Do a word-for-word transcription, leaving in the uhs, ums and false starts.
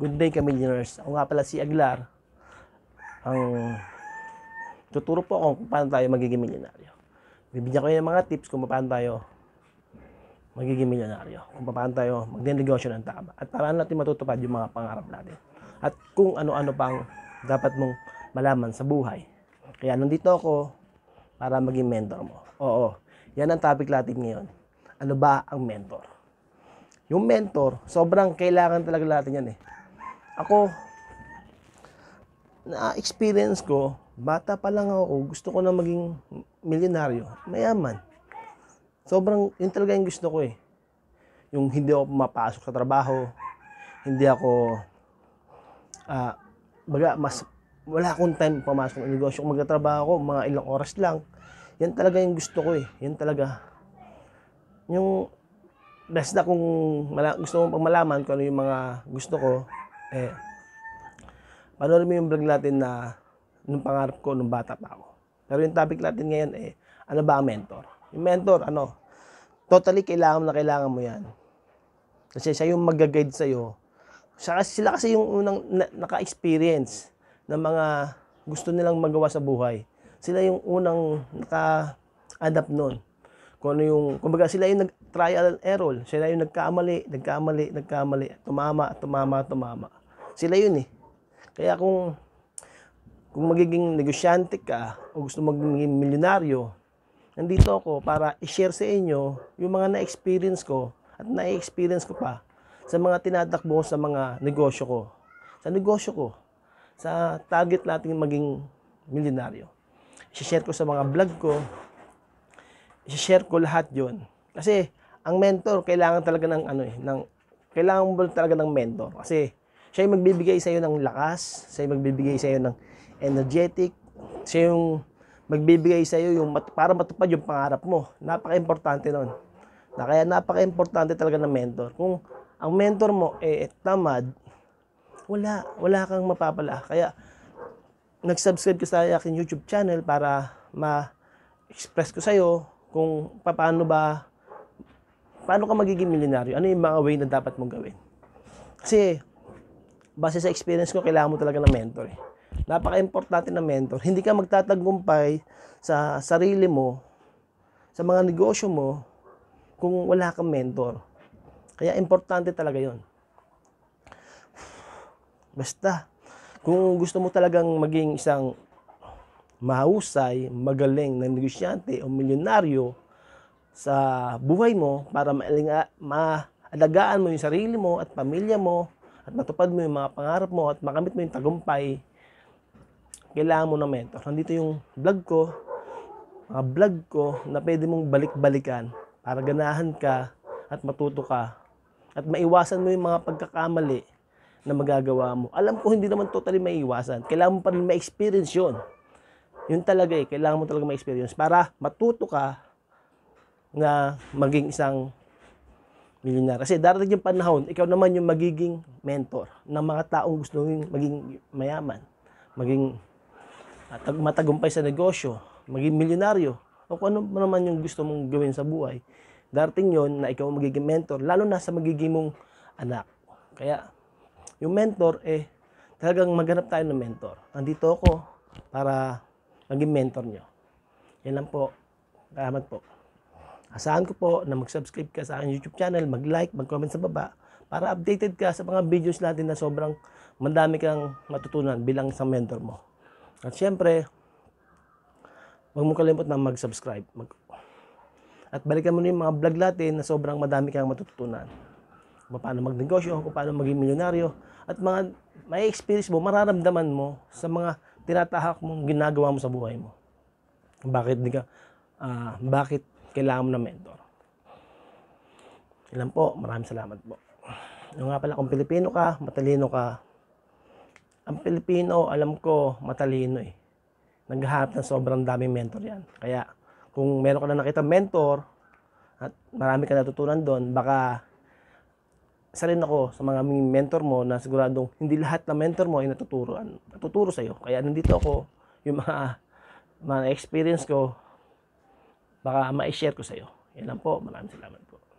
Good day, Kamilioners. Ako nga pala si Aguilar. Ang tuturo po ako kung paano tayo magiging milyonaryo. Bibigyan ko kayo ng mga tips kung paano tayo magiging milyonaryo. Kung paano tayo magnegosyo ng tama. At paano natin matutupad yung mga pangarap natin. At kung ano-ano pang dapat mong malaman sa buhay. Kaya nandito ako para maging mentor mo. Oo, yan ang topic natin ngayon. Ano ba ang mentor? Yung mentor, sobrang kailangan talaga natin yan eh. Ako, na-experience ko, bata pa lang ako, gusto ko na maging milyonaryo, mayaman. Sobrang, yun talaga yung gusto ko eh. Yung hindi ako pumapasok sa trabaho, hindi ako, ah, baga, mas, wala akong time pumasok ng negosyo. Kung magtatrabaho ko, mga ilang oras lang, yan talaga yung gusto ko eh. Yan talaga. Yung, basta kung mala, gusto mong pagmalaman kung ano yung mga gusto ko, eh, panoorin mo yung vlog natin na nung pangarap ko nung bata pa ako. Pero yung topic natin ngayon, eh, ano ba ang mentor? Yung mentor, ano, totally kailangan na kailangan mo yan. Kasi siya yung mag-guide sa'yo. Saka sila kasi yung unang na, naka-experience ng mga gusto nilang magawa sa buhay. Sila yung unang naka-adapt nun. Kung ano yung, kumbaga sila yung nag-trial and error. Sila yung nagkamali, nagkamali, nagkamali, tumama, tumama, tumama. Sila yun eh. Kaya kung, kung magiging negosyante ka o gusto maging milyonaryo, nandito ako para i-share sa inyo yung mga na-experience ko at na-experience ko pa sa mga tinatakbo sa mga negosyo ko. Sa negosyo ko, sa target natin maging milyonaryo. I-share ko sa mga vlog ko, i-share ko lahat 'yon. Kasi ang mentor kailangan talaga ng ano eh, ng kailangan mo talaga ng mentor kasi siya 'yung magbibigay sa iyo ng lakas, siya 'yung magbibigay sa iyo ng energetic, siya 'yung magbibigay sa iyo 'yung mat, para matupad 'yung pangarap mo. Napakaimportante noon. Na kaya napakaimportante talaga ng mentor. Kung ang mentor mo eh, eh tamad, wala wala kang mapapala. Kaya nag-subscribe ka sa akin YouTube channel para ma-express ko sa iyo kung paano ba, paano ka magiging milyonaryo, ano yung mga way na dapat mong gawin. Kasi, base sa experience ko, kailangan mo talaga ng mentor. Eh. Napaka-importante ng mentor. Hindi ka magtatagumpay sa sarili mo, sa mga negosyo mo, kung wala kang mentor. Kaya, importante talaga yon. Basta, kung gusto mo talagang maging isang mahusay, magaling na negosyante o milyonaryo sa buhay mo para maalinga, maalagaan mo yung sarili mo at pamilya mo at matupad mo yung mga pangarap mo at makamit mo yung tagumpay, kailangan mo ng mentor. Nandito yung vlog ko, mga vlog ko na pwede mong balik-balikan para ganahan ka at matuto ka at maiwasan mo yung mga pagkakamali na magagawa mo. Alam ko hindi naman totally maiwasan. Kailangan mo pa rin ma-experience yun. Yun talaga eh, kailangan mo talaga ma-experience para matuto ka na maging isang milyonaryo. Kasi darating yung panahon, ikaw naman yung magiging mentor ng mga taong gusto nyo maging mayaman, maging matagumpay sa negosyo, maging milyonaryo, o kung ano naman yung gusto mong gawin sa buhay. Darating yon na ikaw magiging mentor, lalo na sa magiging mong anak. Kaya, yung mentor eh, talagang maghanap tayo ng mentor. Nandito ako para maging mentor nyo. Yan lang po. Salamat po. Asahan ko po na mag-subscribe ka sa aking YouTube channel, mag-like, mag-comment sa baba para updated ka sa mga videos natin na sobrang madami kang matutunan bilang isang mentor mo. At syempre, huwag mong kalimut na mag-subscribe. Mag At balikan mo na yung mga vlog natin na sobrang madami kang matutunan. Kung paano magnegosyo, kung paano maging milyonaryo, at mga may experience mo, mararamdaman mo sa mga tinatahak mong ginagawa mo sa buhay mo. Bakit di ka, uh, bakit kailangan mo ng mentor? Ilan po, maraming salamat po. Yung nga pala, kung Pilipino ka, matalino ka. Ang Pilipino, alam ko, matalino eh. Naghahanap ng sobrang daming mentor yan. Kaya, kung meron ka na nakita mentor, at marami ka natutunan doon, baka, isa rin ako sa mga mentor mo na siguradong hindi lahat na mentor mo ay natuturuan, natuturo sa'yo. Kaya nandito ako, yung mga, mga experience ko, baka ma-share ko sa'yo. Yan lang po, maraming salamat po.